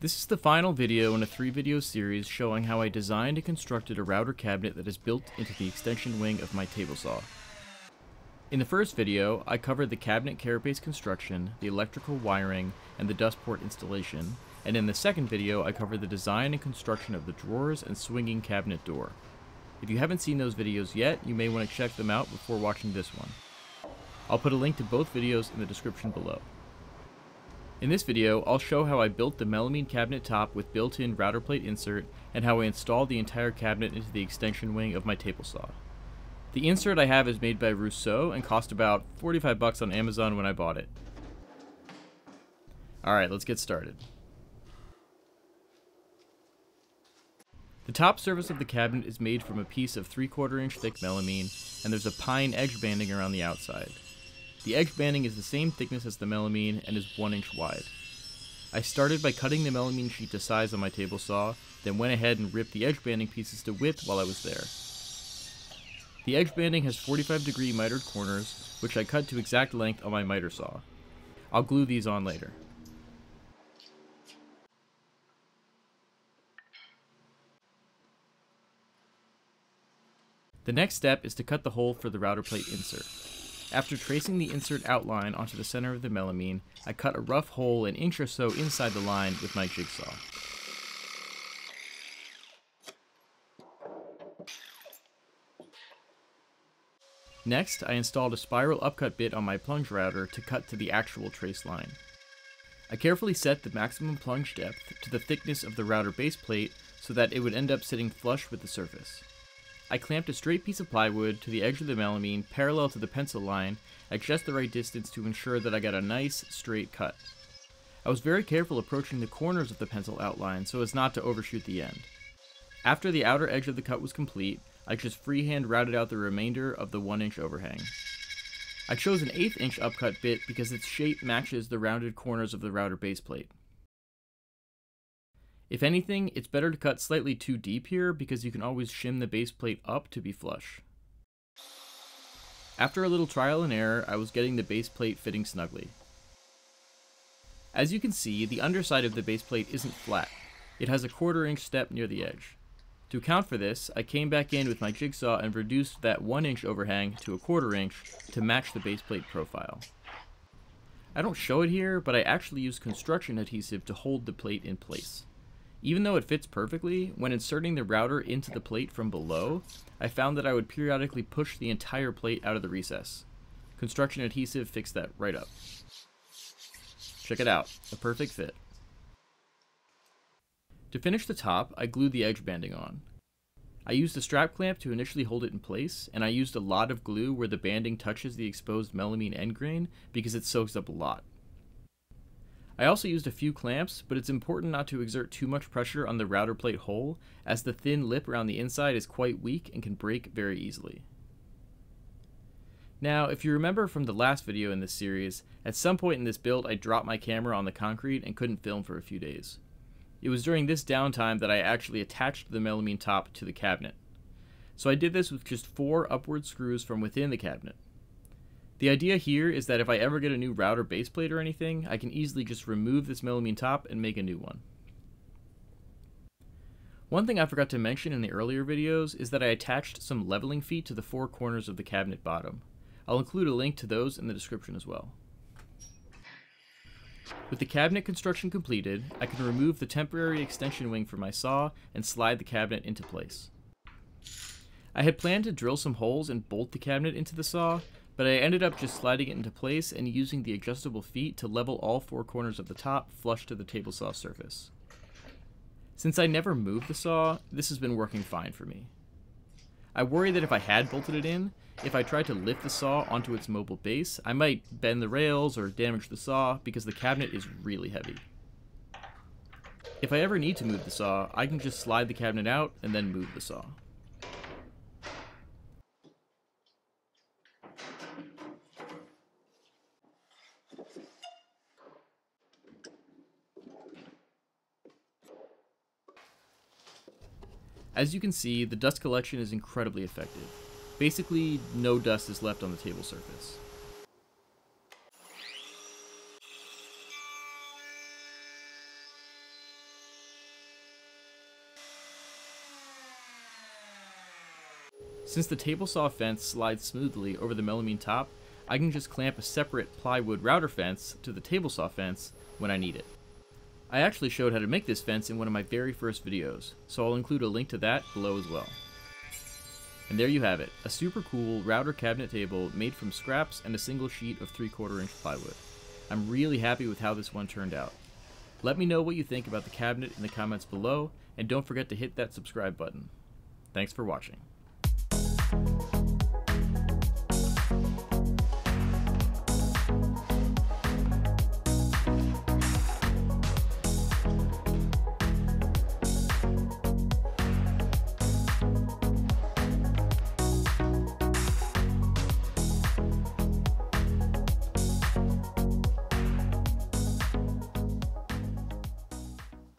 This is the final video in a 3-video series showing how I designed and constructed a router cabinet that is built into the extension wing of my table saw. In the first video, I covered the cabinet carapace construction, the electrical wiring, and the dust port installation, and in the second video I covered the design and construction of the drawers and swinging cabinet door. If you haven't seen those videos yet, you may want to check them out before watching this one. I'll put a link to both videos in the description below. In this video, I'll show how I built the melamine cabinet top with built-in router plate insert and how I installed the entire cabinet into the extension wing of my table saw. The insert I have is made by Rousseau and cost about $45 on Amazon when I bought it. Alright, let's get started. The top surface of the cabinet is made from a piece of 3/4 inch thick melamine, and there's a pine edge banding around the outside. The edge banding is the same thickness as the melamine and is 1 inch wide. I started by cutting the melamine sheet to size on my table saw, then went ahead and ripped the edge banding pieces to width while I was there. The edge banding has 45-degree mitered corners, which I cut to exact length on my miter saw. I'll glue these on later. The next step is to cut the hole for the router plate insert. After tracing the insert outline onto the center of the melamine, I cut a rough hole an inch or so inside the line with my jigsaw. Next, I installed a spiral upcut bit on my plunge router to cut to the actual trace line. I carefully set the maximum plunge depth to the thickness of the router base plate so that it would end up sitting flush with the surface. I clamped a straight piece of plywood to the edge of the melamine parallel to the pencil line at just the right distance to ensure that I got a nice, straight cut. I was very careful approaching the corners of the pencil outline so as not to overshoot the end. After the outer edge of the cut was complete, I just freehand routed out the remainder of the 1 inch overhang. I chose an 1/8 inch upcut bit because its shape matches the rounded corners of the router base plate. If anything, it's better to cut slightly too deep here because you can always shim the base plate up to be flush. After a little trial and error, I was getting the base plate fitting snugly. As you can see, the underside of the base plate isn't flat. It has a 1/4 inch step near the edge. To account for this, I came back in with my jigsaw and reduced that 1 inch overhang to a 1/4 inch to match the base plate profile. I don't show it here, but I actually used construction adhesive to hold the plate in place. Even though it fits perfectly, when inserting the router into the plate from below, I found that I would periodically push the entire plate out of the recess. Construction adhesive fixed that right up. Check it out, a perfect fit. To finish the top, I glued the edge banding on. I used a strap clamp to initially hold it in place, and I used a lot of glue where the banding touches the exposed melamine end grain because it soaks up a lot. I also used a few clamps, but it's important not to exert too much pressure on the router plate hole, as the thin lip around the inside is quite weak and can break very easily. Now, if you remember from the last video in this series, at some point in this build I dropped my camera on the concrete and couldn't film for a few days. It was during this downtime that I actually attached the melamine top to the cabinet. So I did this with just 4 upward screws from within the cabinet. The idea here is that if I ever get a new router base plate or anything, I can easily just remove this melamine top and make a new one. One thing I forgot to mention in the earlier videos is that I attached some leveling feet to the 4 corners of the cabinet bottom. I'll include a link to those in the description as well. With the cabinet construction completed, I can remove the temporary extension wing from my saw and slide the cabinet into place. I had planned to drill some holes and bolt the cabinet into the saw, but I ended up just sliding it into place and using the adjustable feet to level all 4 corners of the top flush to the table saw surface. Since I never moved the saw, this has been working fine for me. I worry that if I had bolted it in, if I tried to lift the saw onto its mobile base, I might bend the rails or damage the saw because the cabinet is really heavy. If I ever need to move the saw, I can just slide the cabinet out and then move the saw. As you can see, the dust collection is incredibly effective. Basically, no dust is left on the table surface. Since the table saw fence slides smoothly over the melamine top, I can just clamp a separate plywood router fence to the table saw fence when I need it. I actually showed how to make this fence in one of my very first videos, so I'll include a link to that below as well. And there you have it, a super cool router cabinet table made from scraps and a single sheet of 3/4 inch plywood. I'm really happy with how this one turned out. Let me know what you think about the cabinet in the comments below, and don't forget to hit that subscribe button. Thanks for watching.